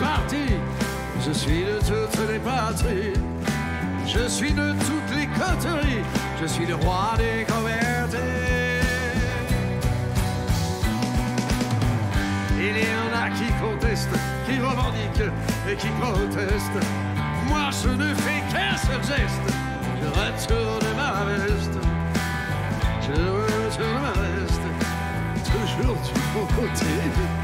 parti. Je suis de toutes les patries, je suis de toutes les coteries, je suis le roi des convertis. Il y en a qui contestent, qui revendiquent et qui protestent. Moi je ne fais qu'un seul geste, je retourne ma veste, je retourne ma veste, toujours du bon côté.